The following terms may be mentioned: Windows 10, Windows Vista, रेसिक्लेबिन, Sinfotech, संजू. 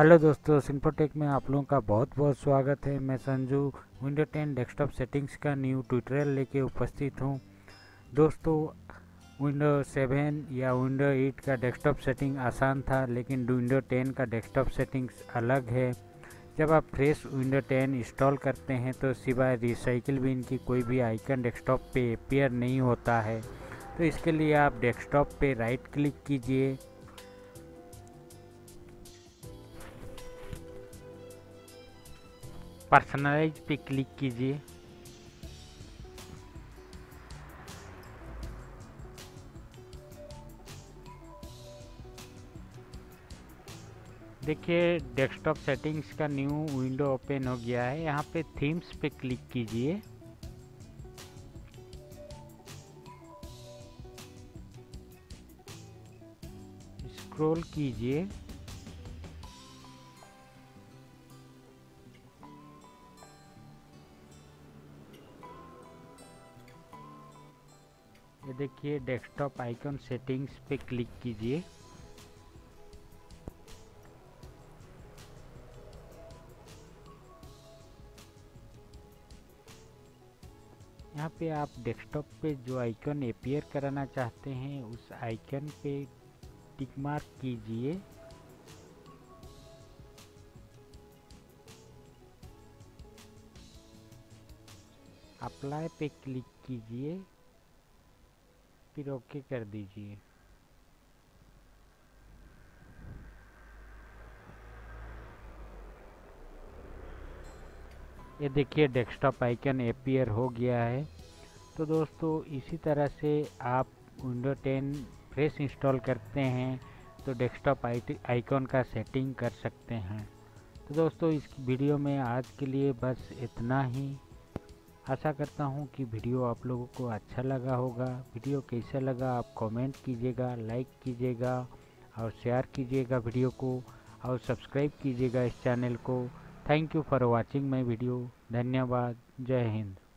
Hello दोस्तों, सिंफोटेक में आप लोगों का बहुत बहुत स्वागत है। मैं संजू विंडो 10 डेस्कटॉप सेटिंग्स का न्यू ट्यूटोरियल लेके उपस्थित हूं। दोस्तों, विंडो 7 या विंडो 8 का डेस्कटॉप सेटिंग आसान था, लेकिन विंडो 10 का डेस्कटॉप सेटिंग्स अलग है। जब आप फ्रेश विंडो 10 इंस्टॉल करते हैं तो सिवाय रिसाइकिल बिन की कोई भी आइकन डेस्कटॉप पे अपीयर नहीं होता है। तो इसके लिए आप डेस्कटॉप पे राइट क्लिक कीजिए पर्सनलाइज पे क्लिक कीजिए। देखिए, डेस्कटॉप सेटिंग्स का न्यू विंडो ओपन हो गया है। यहाँ पे थीम्स पे क्लिक कीजिए। स्क्रॉल कीजिए, ये देखिए डेस्कटॉप आइकन सेटिंग्स पे क्लिक कीजिए। यहाँ पे आप डेस्कटॉप पे जो आइकन अपीयर कराना चाहते हैं उस आइकन पे टिक मार्क कीजिए। अप्लाई पे क्लिक कीजिए, फिर ओके कर दीजिए। ये देखिए डेस्कटॉप आइकन अपीयर हो गया है। तो दोस्तों, इसी तरह से आप विंडो 10 फ्रेश इंस्टॉल करते हैं तो डेस्कटॉप आइकन का सेटिंग कर सकते हैं। तो दोस्तों, इस वीडियो में आज के लिए बस इतना ही। आशा करता हूं कि वीडियो आप लोगों को अच्छा लगा होगा। वीडियो कैसा लगा आप कमेंट कीजिएगा, लाइक कीजिएगा और शेयर कीजिएगा वीडियो को, और सब्सक्राइब कीजिएगा इस चैनल को। Thank you for watching my video. धन्यवाद। जय हिंद।